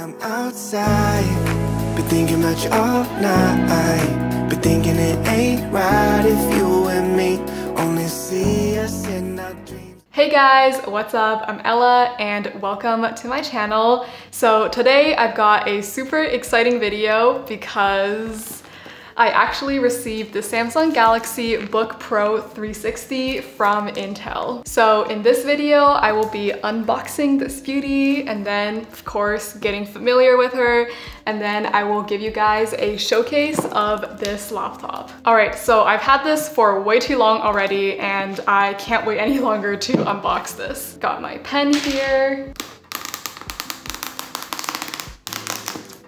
I'm outside, been thinking about you all night, been thinking it ain't right if you and me only see us in our dreams. Hey guys, what's up? I'm Ella and welcome to my channel. So today I've got a super exciting video because I actually received the Samsung Galaxy Book Pro 360 from Intel. So in this video, I will be unboxing this beauty and then, of course, getting familiar with her. And then I will give you guys a showcase of this laptop. All right, so I've had this for way too long already and I can't wait any longer to unbox this. Got my pen here.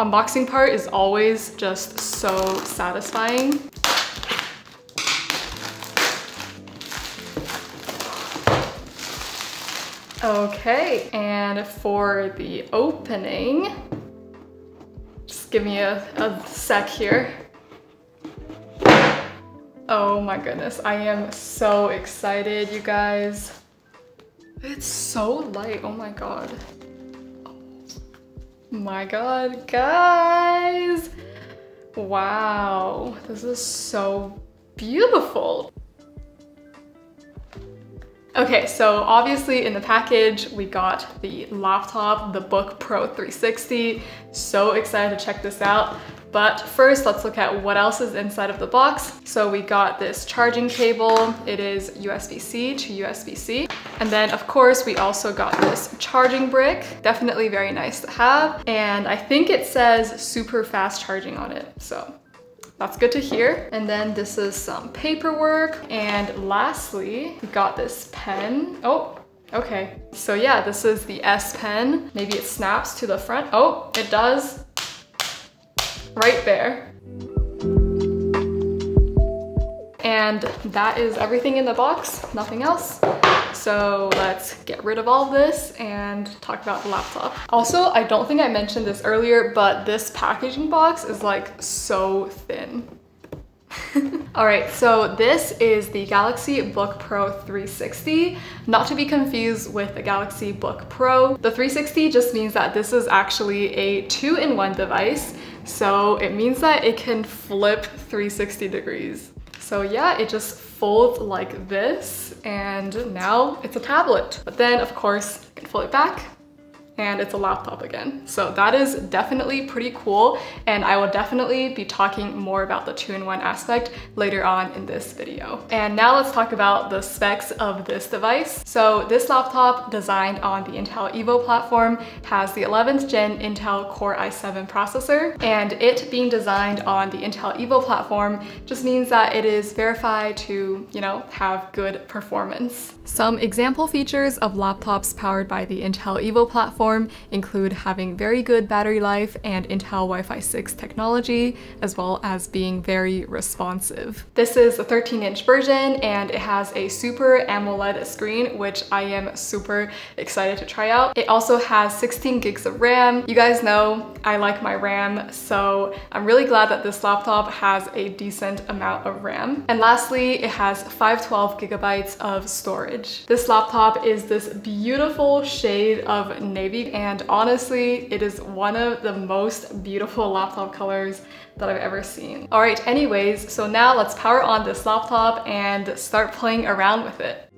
Unboxing part is always just so satisfying. Okay, and for the opening, just give me a sec here. Oh my goodness, I am so excited, you guys. It's so light, oh my God. My God, guys, wow, this is so beautiful. Okay, so obviously in the package we got the laptop, the Book Pro 360. So excited to check this out, but first let's look at what else is inside of the box. So we got this charging cable. It is USB-C to USB-C. And then of course we also got this charging brick, definitely very nice to have. And I think it says super fast charging on it, so that's good to hear. And then this is some paperwork. And lastly, we got this pen. Oh, okay. So yeah, this is the S pen. Maybe it snaps to the front. Oh, it does. Right there. And that is everything in the box, nothing else. So let's get rid of all this and talk about the laptop. Also, I don't think I mentioned this earlier, but this packaging box is like so thin. All right, so this is the Galaxy Book Pro 360, not to be confused with the Galaxy Book Pro. The 360 just means that this is actually a two-in-one device. So it means that it can flip 360 degrees. So yeah, it just folds like this and now it's a tablet. But then of course, you can fold it back and it's a laptop again. So that is definitely pretty cool. And I will definitely be talking more about the two-in-one aspect later on in this video. And now let's talk about the specs of this device. So this laptop, designed on the Intel Evo platform, has the 11th gen Intel Core i7 processor. And it being designed on the Intel Evo platform just means that it is verified to, you know, have good performance. Some example features of laptops powered by the Intel Evo platform include having very good battery life and Intel Wi-Fi 6 technology, as well as being very responsive. This is a 13-inch version and it has a Super AMOLED screen, which I am super excited to try out. It also has 16 gigs of RAM. You guys know I like my RAM, so I'm really glad that this laptop has a decent amount of RAM. And lastly, it has 512 gigabytes of storage. This laptop is this beautiful shade of navy. And honestly, it is one of the most beautiful laptop colors that I've ever seen. All right, anyways, so now let's power on this laptop and start playing around with it.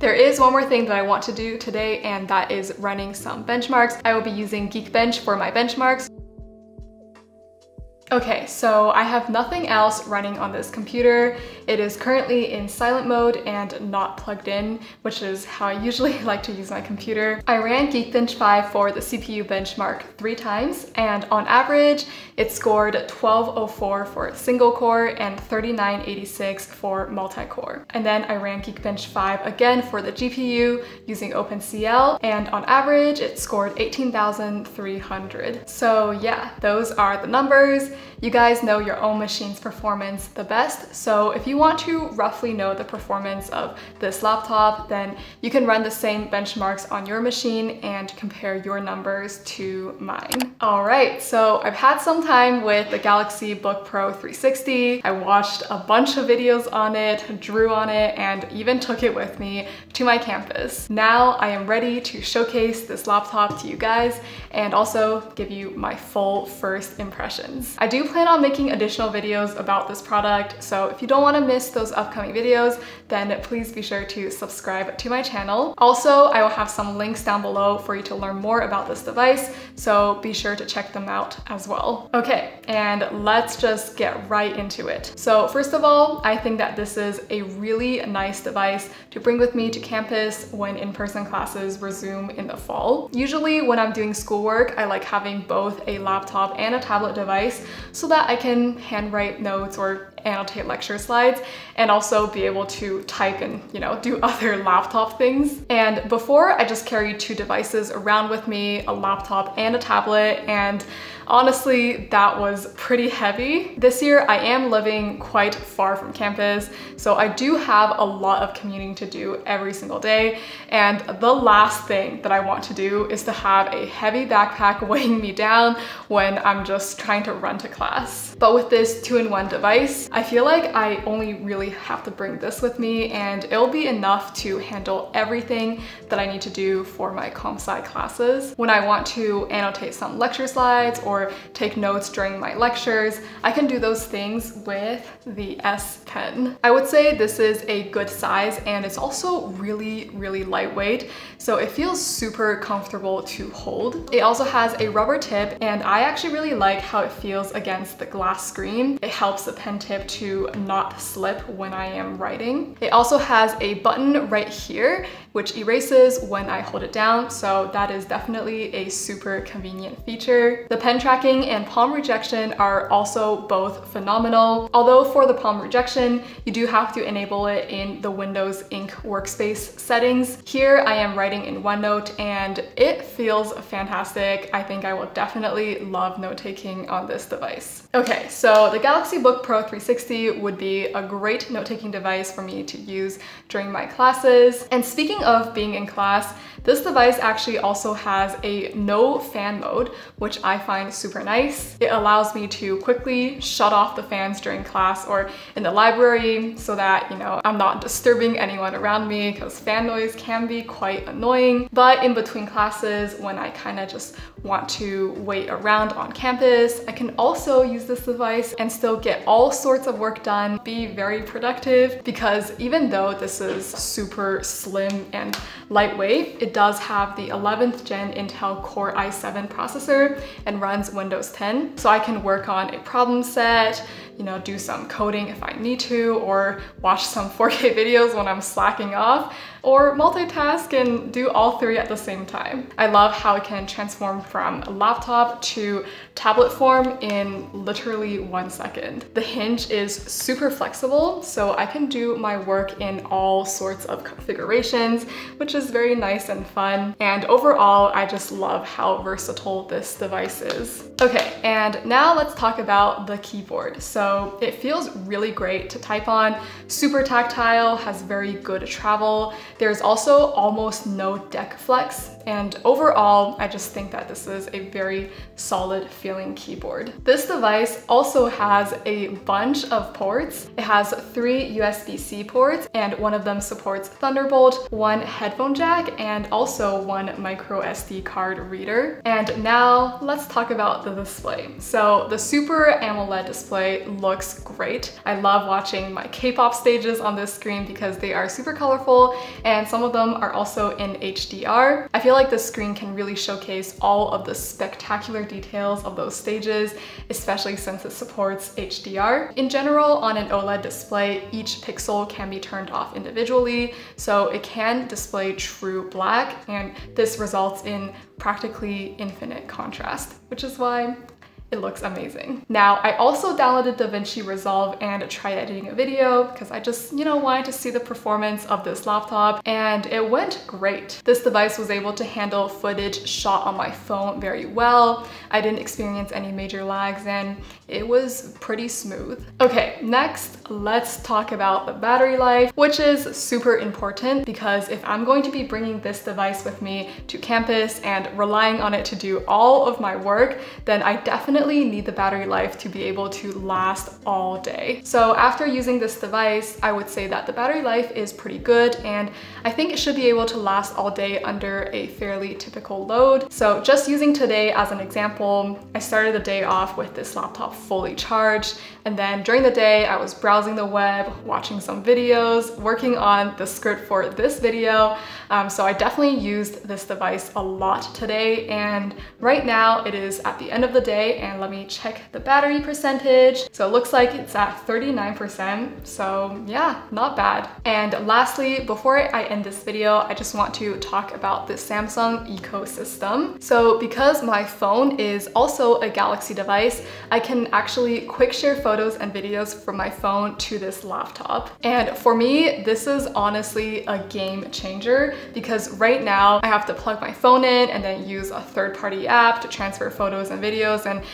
There is one more thing that I want to do today, and that is running some benchmarks. I will be using Geekbench for my benchmarks. Okay, so I have nothing else running on this computer. It is currently in silent mode and not plugged in, which is how I usually like to use my computer. I ran Geekbench 5 for the CPU benchmark 3 times, and on average, it scored 1204 for single core and 3986 for multi-core. And then I ran Geekbench 5 again for the GPU using OpenCL, and on average, it scored 18,300. So yeah, those are the numbers. You guys know your own machine's performance the best, so if you want to roughly know the performance of this laptop, then you can run the same benchmarks on your machine and compare your numbers to mine. All right, so I've had some time with the Galaxy Book Pro 360. I watched a bunch of videos on it, drew on it, and even took it with me to my campus. Now I am ready to showcase this laptop to you guys and also give you my full first impressions. I do plan on making additional videos about this product, so if you don't want to miss those upcoming videos, then please be sure to subscribe to my channel. Also, I will have some links down below for you to learn more about this device, so be sure to check them out as well. Okay, and let's just get right into it. So first of all, I think that this is a really nice device to bring with me to campus when in-person classes resume in the fall. Usually when I'm doing schoolwork, I like having both a laptop and a tablet device so that I can handwrite notes or annotate lecture slides and also be able to type and, you know, do other laptop things. And before, I just carried two devices around with me, a laptop and a tablet, and honestly, that was pretty heavy. This year, I am living quite far from campus, so I do have a lot of commuting to do every single day, and the last thing that I want to do is to have a heavy backpack weighing me down when I'm just trying to run to class. But with this two-in-one device, I feel like I only really have to bring this with me, and it'll be enough to handle everything that I need to do for my comp sci classes. When I want to annotate some lecture slides or take notes during my lectures, I can do those things with the S pen. I would say this is a good size, and it's also really, really lightweight, so it feels super comfortable to hold. It also has a rubber tip, and I actually really like how it feels against the glass screen. It helps the pen tip to not slip when I am writing. It also has a button right here, which erases when I hold it down, so that is definitely a super convenient feature. The pen tracking and palm rejection are also both phenomenal, although for the palm rejection, you do have to enable it in the Windows Ink workspace settings. Here I am writing in OneNote, and it feels fantastic. I think I will definitely love note-taking on this device. Okay, so the Galaxy Book Pro 360 would be a great note-taking device for me to use during my classes. And speaking of being in class, this device actually also has a no fan mode, which I find super nice. It allows me to quickly shut off the fans during class or in the library so that, you know, I'm not disturbing anyone around me, because fan noise can be quite annoying. But in between classes, when I kind of just want to wait around on campus, I can also use this device and still get all sorts of work done, be very productive, because even though this is super slim and lightweight, it does have the 11th gen Intel Core i7 processor and runs Windows 10. So I can work on a problem set, you know, do some coding if I need to, or watch some 4K videos when I'm slacking off, or multitask and do all three at the same time. I love how it can transform from laptop to tablet form in literally 1 second. The hinge is super flexible, so I can do my work in all sorts of configurations, which is very nice and fun. And overall, I just love how versatile this device is. Okay, and now let's talk about the keyboard. So it feels really great to type on, super tactile, has very good travel. There's also almost no deck flex, and overall, I just think that this is a very solid feeling keyboard. This device also has a bunch of ports. It has 3 USB-C ports, and one of them supports Thunderbolt, one headphone jack, and also one micro SD card reader. And now let's talk about the display. So the Super AMOLED display looks great. I love watching my K-pop stages on this screen because they are super colorful, and some of them are also in HDR. I feel like this screen can really showcase all of the spectacular details of those stages, especially since it supports HDR. In general, on an OLED display, each pixel can be turned off individually, so it can display true black, and this results in practically infinite contrast, which is why It looks amazing. Now, I also downloaded DaVinci Resolve and tried editing a video because I just, wanted to see the performance of this laptop, and it went great. This device was able to handle footage shot on my phone very well. I didn't experience any major lags and it was pretty smooth. Okay, next, let's talk about the battery life, which is super important because if I'm going to be bringing this device with me to campus and relying on it to do all of my work, then I definitely need the battery life to be able to last all day. So after using this device, I would say that the battery life is pretty good, and I think it should be able to last all day under a fairly typical load. So just using today as an example, I started the day off with this laptop fully charged, and then during the day I was browsing the web, watching some videos, working on the script for this video. So I definitely used this device a lot today, and right now it is at the end of the day. And let me check the battery percentage. So it looks like it's at 39%. So yeah, not bad. And lastly, before I end this video, I just want to talk about the Samsung ecosystem. So because my phone is also a Galaxy device, I can actually quick share photos and videos from my phone to this laptop. And for me, this is honestly a game changer because right now I have to plug my phone in and then use a third-party app to transfer photos and videos, and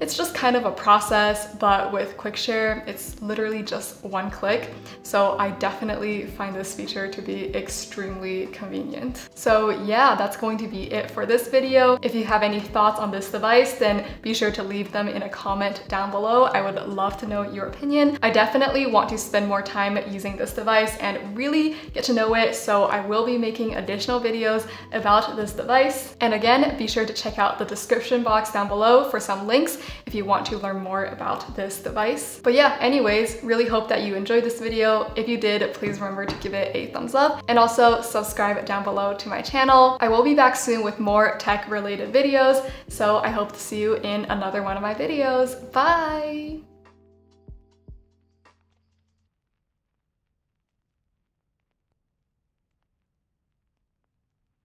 it's just kind of a process, but with Quick Share, it's literally just one click. So I definitely find this feature to be extremely convenient. So yeah, that's going to be it for this video. If you have any thoughts on this device, then be sure to leave them in a comment down below. I would love to know your opinion. I definitely want to spend more time using this device and really get to know it. So I will be making additional videos about this device. And again, be sure to check out the description box down below for some links if you want to learn more about this device. But yeah, anyways, really hope that you enjoyed this video. If you did, please remember to give it a thumbs up and also subscribe down below to my channel. I will be back soon with more tech related videos, so I hope to see you in another one of my videos. Bye!